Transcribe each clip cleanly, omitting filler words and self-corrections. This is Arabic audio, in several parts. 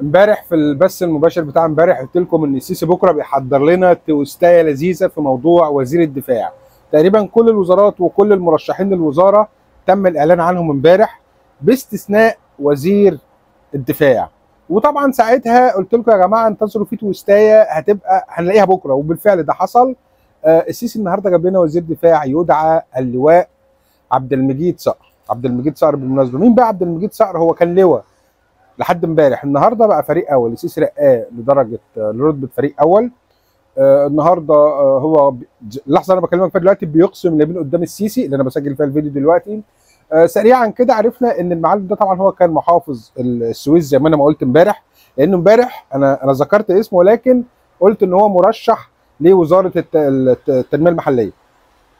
امبارح في البث المباشر بتاع امبارح قلت لكم ان السيسي بكره بيحضر لنا تويستايه لذيذه في موضوع وزير الدفاع. تقريبا كل الوزارات وكل المرشحين للوزاره تم الاعلان عنهم امبارح باستثناء وزير الدفاع، وطبعا ساعتها قلت لكم يا جماعه انتظروا في تويستايه هتبقى هنلاقيها بكره، وبالفعل ده حصل. السيسي النهارده جاب لنا وزير دفاع يدعى اللواء عبد المجيد صقر. عبد المجيد صقر بالمناسبه مين بقى عبد المجيد صقر؟ هو كان لواء لحد امبارح، النهارده بقى فريق اول. السيسي رقاه لدرجه لرتبه فريق اول. النهارده هو لحظه انا بكلمك فيها دلوقتي بيقسم اللي بين قدام السيسي اللي انا بسجل فيها الفيديو دلوقتي. سريعا كده عرفنا ان المعلم ده طبعا هو كان محافظ السويس زي ما انا ما قلت امبارح، لانه امبارح انا ذكرت اسمه ولكن قلت ان هو مرشح لوزاره التنميه المحليه.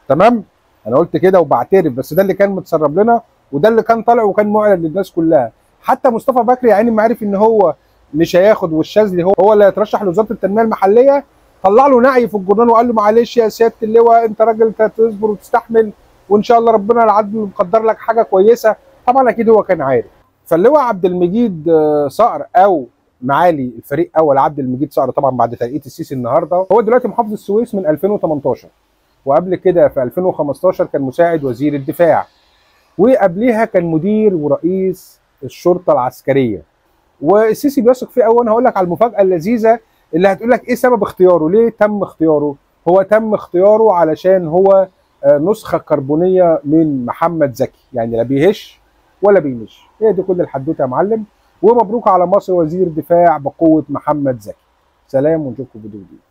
تمام؟ انا قلت كده وبعترف، بس ده اللي كان متسرب لنا وده اللي كان طالع وكان معلن للناس كلها. حتى مصطفى بكر يا عيني ما عرف ان هو مش هياخد والشاذلي هو اللي هيترشح لوزاره التنميه المحليه، طلع له نعي في الجرنان وقال له معلش يا سياده اللواء انت راجل تصبر وتستحمل وان شاء الله ربنا العدل مقدر لك حاجه كويسه. طبعا اكيد هو كان عارف. فاللواء عبد المجيد صقر او معالي الفريق اول عبد المجيد صقر طبعا بعد ترقيه السيسي النهارده هو دلوقتي محافظ السويس من 2018، وقبل كده في 2015 كان مساعد وزير الدفاع، وقبليها كان مدير ورئيس الشرطه العسكريه. والسيسي بيثق فيه قوي. انا هقول لك على المفاجاه اللذيذه اللي هتقول لك ايه سبب اختياره، ليه تم اختياره. هو تم اختياره علشان هو نسخه كربونيه من محمد زكي، يعني لا بيهش ولا بيمش. هي دي كل الحدوته يا معلم، ومبروك على مصر وزير دفاع بقوه محمد زكي. سلام ونشوفكم في فيديو جديد.